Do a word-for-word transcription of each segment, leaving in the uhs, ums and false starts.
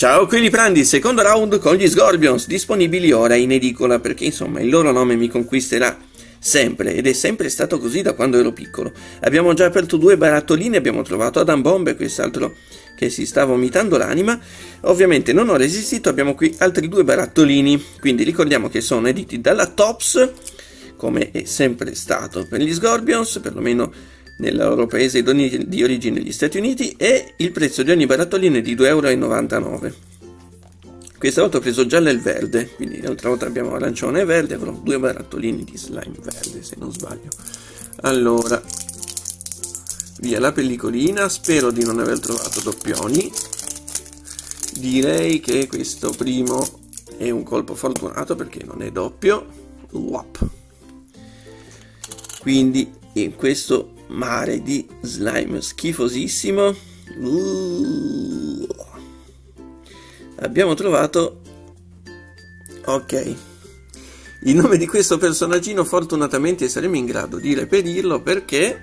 Ciao, qui li prendi il secondo round con gli Sgorbions, disponibili ora in edicola, perché insomma il loro nome mi conquisterà sempre, ed è sempre stato così da quando ero piccolo. Abbiamo già aperto due barattolini, abbiamo trovato Adam Bomb e quest'altro che si sta vomitando l'anima. Ovviamente non ho resistito, abbiamo qui altri due barattolini, quindi ricordiamo che sono editi dalla TOPPS, come è sempre stato per gli Sgorbions, perlomeno nel loro paese di origine, gli Stati Uniti, e il prezzo di ogni barattolino è di due e novantanove euro. Questa volta ho preso giallo e il verde, quindi l'altra volta abbiamo arancione e verde, avrò due barattolini di slime verde se non sbaglio. Allora, via la pellicolina, spero di non aver trovato doppioni, direi che questo primo è un colpo fortunato perché non è doppio. Uop. Quindi in questo mare di slime schifosissimo uh, abbiamo trovato, ok, il nome di questo personaggino. Fortunatamente saremo in grado di reperirlo perché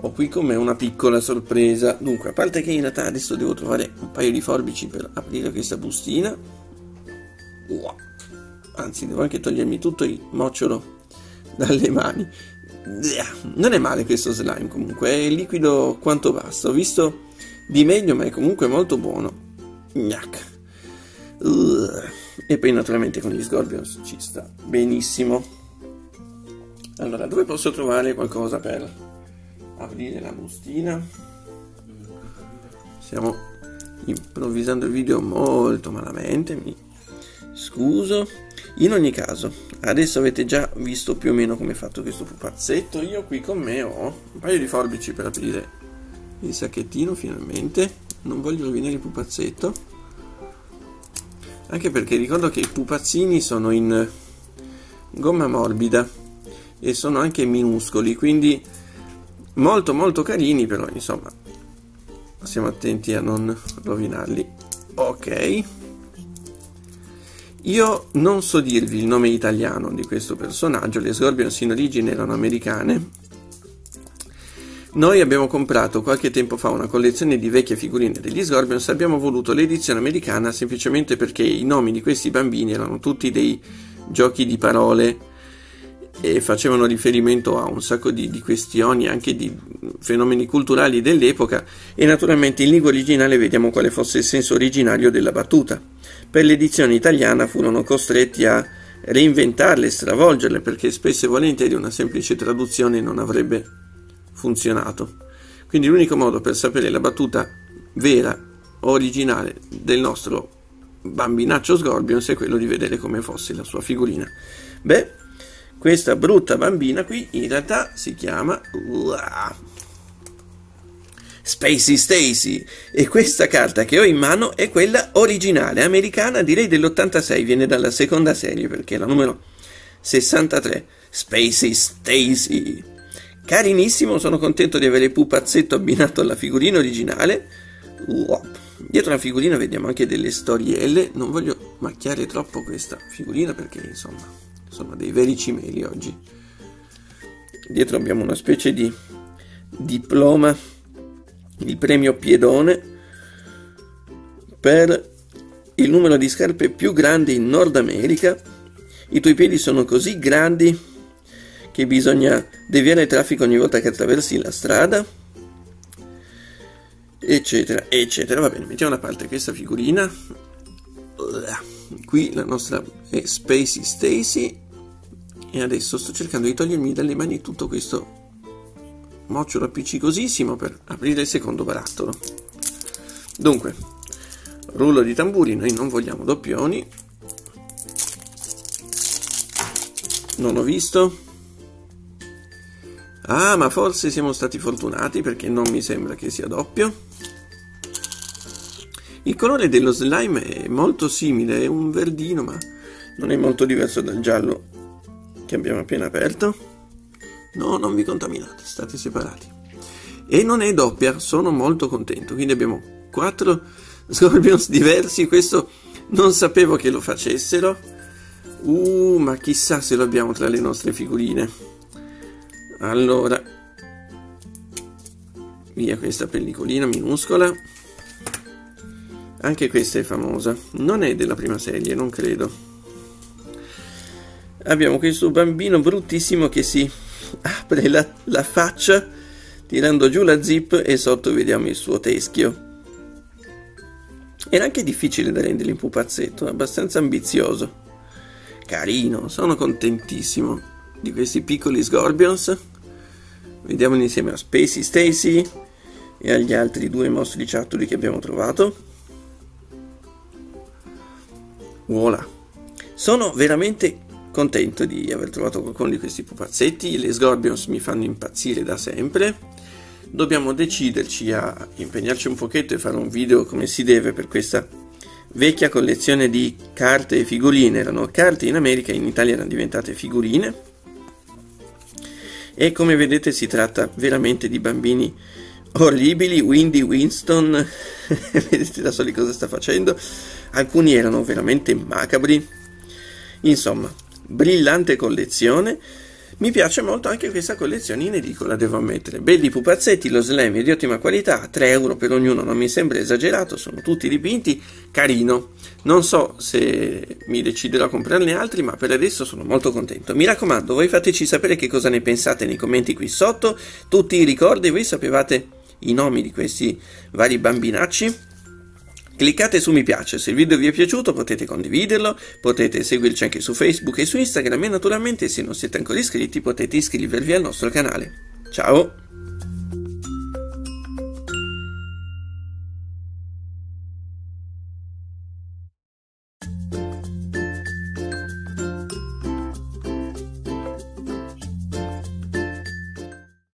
ho qui con me una piccola sorpresa. Dunque, a parte che in realtà adesso devo trovare un paio di forbici per aprire questa bustina, uh, anzi devo anche togliermi tutto il mocciolo dalle mani. Non è male questo slime, comunque è liquido quanto basta, ho visto di meglio, ma è comunque molto buono. Gnac. E poi naturalmente con gli Sgorbions ci sta benissimo. Allora, dove posso trovare qualcosa per aprire la bustina? Stiamo improvvisando il video molto malamente, mi scuso. In ogni caso, adesso avete già visto più o meno come è fatto questo pupazzetto. Io qui con me ho un paio di forbici per aprire il sacchettino, finalmente. Non voglio rovinare il pupazzetto, anche perché ricordo che i pupazzini sono in gomma morbida e sono anche minuscoli, quindi molto molto carini, però insomma siamo attenti a non rovinarli. Ok. Io non so dirvi il nome italiano di questo personaggio, le Sgorbions in origine erano americane. Noi abbiamo comprato qualche tempo fa una collezione di vecchie figurine degli Sgorbions, abbiamo voluto l'edizione americana semplicemente perché i nomi di questi bambini erano tutti dei giochi di parole e facevano riferimento a un sacco di, di questioni, anche di fenomeni culturali dell'epoca, e naturalmente in lingua originale vediamo quale fosse il senso originario della battuta. Per l'edizione italiana furono costretti a reinventarle, stravolgerle, perché spesso e volentieri una semplice traduzione non avrebbe funzionato. Quindi l'unico modo per sapere la battuta vera, originale del nostro bambinaccio Sgorbions è quello di vedere come fosse la sua figurina. Beh, questa brutta bambina qui in realtà si chiama Spacey Stacy, e questa carta che ho in mano è quella originale americana, direi dell'ottantasei, viene dalla seconda serie perché è la numero sessantatré. Spacey Stacy, carinissimo, sono contento di avere il pupazzetto abbinato alla figurina originale. Wow. Dietro la figurina vediamo anche delle storielle, non voglio macchiare troppo questa figurina perché insomma sono dei veri cimeli oggi. Dietro abbiamo una specie di diploma, il premio Piedone per il numero di scarpe più grandi in Nord America. I tuoi piedi sono così grandi che bisogna deviare il traffico ogni volta che attraversi la strada, eccetera eccetera. Va bene, mettiamo da parte questa figurina. Qui la nostra è Spacey Stacy, e adesso sto cercando di togliermi dalle mani tutto questo mocciolo appiccicosissimo per aprire il secondo barattolo. Dunque, rullo di tamburi, noi non vogliamo doppioni. Non ho visto. Ah, ma forse siamo stati fortunati perché non mi sembra che sia doppio. Il colore dello slime è molto simile, è un verdino, ma non è molto diverso dal giallo che abbiamo appena aperto. No, non vi contaminate, state separati. E non è doppia, sono molto contento. Quindi abbiamo quattro Sgorbions diversi. Questo non sapevo che lo facessero. Uh, ma chissà se lo abbiamo tra le nostre figurine. Allora, via questa pellicolina minuscola. Anche questa è famosa. Non è della prima serie, non credo. Abbiamo questo bambino bruttissimo che si apre la, la faccia tirando giù la zip e sotto vediamo il suo teschio. Era anche difficile da rendere in pupazzetto, abbastanza ambizioso. Carino, sono contentissimo di questi piccoli Sgorbions. Vediamoli insieme a Spacey Stacy e agli altri due mostriciattoli che abbiamo trovato. Voilà. Sono veramente contento di aver trovato qualcuno di questi pupazzetti. Le Sgorbions mi fanno impazzire da sempre. Dobbiamo deciderci a impegnarci un pochetto e fare un video come si deve per questa vecchia collezione di carte e figurine. Erano carte in America, in Italia erano diventate figurine, e come vedete si tratta veramente di bambini orribili. Windy Winston vedete da soli cosa sta facendo. Alcuni erano veramente macabri. Insomma, brillante collezione. Mi piace molto anche questa collezione in edicola, devo ammettere. Belli pupazzetti, lo slime è di ottima qualità, tre euro per ognuno non mi sembra esagerato, sono tutti dipinti, carino. Non so se mi deciderò a comprarne altri, ma per adesso sono molto contento. Mi raccomando, voi fateci sapere che cosa ne pensate nei commenti qui sotto, tutti i ricordi, voi sapevate i nomi di questi vari bambinacci. Cliccate su mi piace, se il video vi è piaciuto potete condividerlo, potete seguirci anche su Facebook e su Instagram e naturalmente se non siete ancora iscritti potete iscrivervi al nostro canale. Ciao!